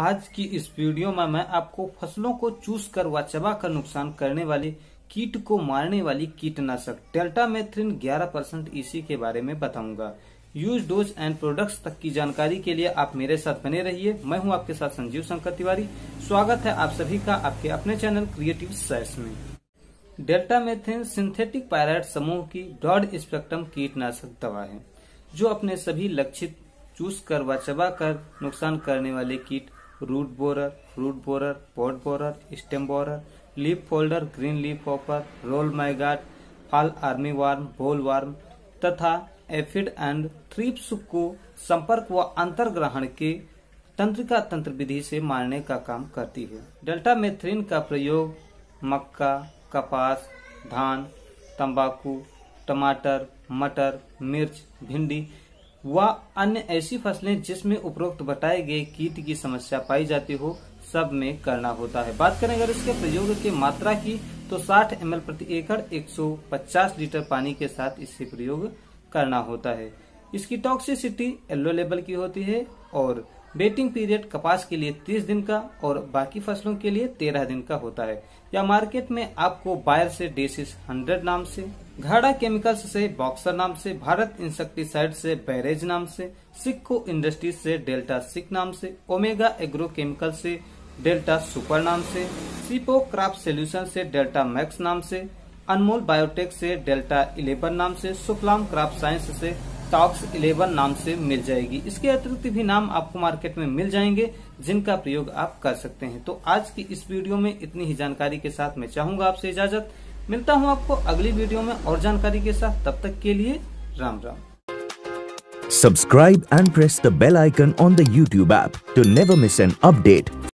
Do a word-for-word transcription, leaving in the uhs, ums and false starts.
आज की इस वीडियो में मैं आपको फसलों को चूस कर व चबा कर नुकसान करने वाले कीट को मारने वाली कीटनाशक डेल्टामेथ्रिन ग्यारह परसेंट ईसी के बारे में बताऊंगा। यूज डोज एंड प्रोडक्ट्स तक की जानकारी के लिए आप मेरे साथ बने रहिए। मैं हूं आपके साथ संजीव शंकर तिवारी। स्वागत है आप सभी का आपके अपने चैनल क्रिएटिव साइंस में। डेल्टामेथ्रिन सिंथेटिक पायराइट समूह की ब्रॉड स्पेक्ट्रम कीटनाशक दवा है जो अपने सभी लक्षित चूस कर व चबा कर नुकसान करने वाले कीट root borer, fruit borer, pod borer, stem borer, leaf folder, green leaf hopper, रोल माइगार्ड, fall army worm, boll worm तथा एफिड एंड थ्रिप्स को संपर्क व अंतर्ग्रहण के तंत्रिका तंत्र विधि से मारने का काम करती है। डेल्टामेथ्रिन का प्रयोग मक्का, कपास, धान, तंबाकू, टमाटर, मटर, मिर्च, भिंडी व अन्य ऐसी फसलें जिसमें उपरोक्त बताए गए कीट की समस्या पाई जाती हो सब में करना होता है। बात करें अगर इसके प्रयोग की मात्रा की तो साठ एम एल प्रति एकड़ एक सौ पचास लीटर पानी के साथ इससे प्रयोग करना होता है। इसकी टॉक्सिसिटी येलो लेवल की होती है और वेटिंग पीरियड कपास के लिए तीस दिन का और बाकी फसलों के लिए तेरह दिन का होता है। या मार्केट में आपको बायर से डेसिस हंड्रेड नाम से, घाड़ा केमिकल्स से बॉक्सर नाम से, भारत इंसेक्टीसाइड से बैरेज नाम से, सिक्को इंडस्ट्रीज से डेल्टासिक नाम से, ओमेगा एग्रो केमिकल से डेल्टासुपर नाम से, सीपो क्रॉप सॉल्यूशन से डेल्टा मैक्स नाम से, अनमोल बायोटेक से डेल्टा इलेवन नाम से, सुक्लाम क्रॉप साइंस से टॉक्स इलेवन नाम से मिल जाएगी। इसके अतिरिक्त भी नाम आपको मार्केट में मिल जाएंगे जिनका प्रयोग आप कर सकते हैं। तो आज की इस वीडियो में इतनी ही जानकारी के साथ मैं चाहूंगा आपसे इजाजत। मिलता हूं आपको अगली वीडियो में और जानकारी के साथ। तब तक के लिए Ram Ram. Subscribe and press the bell icon on the YouTube app to never miss an update.